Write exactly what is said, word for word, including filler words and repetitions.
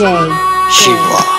D J Shiva.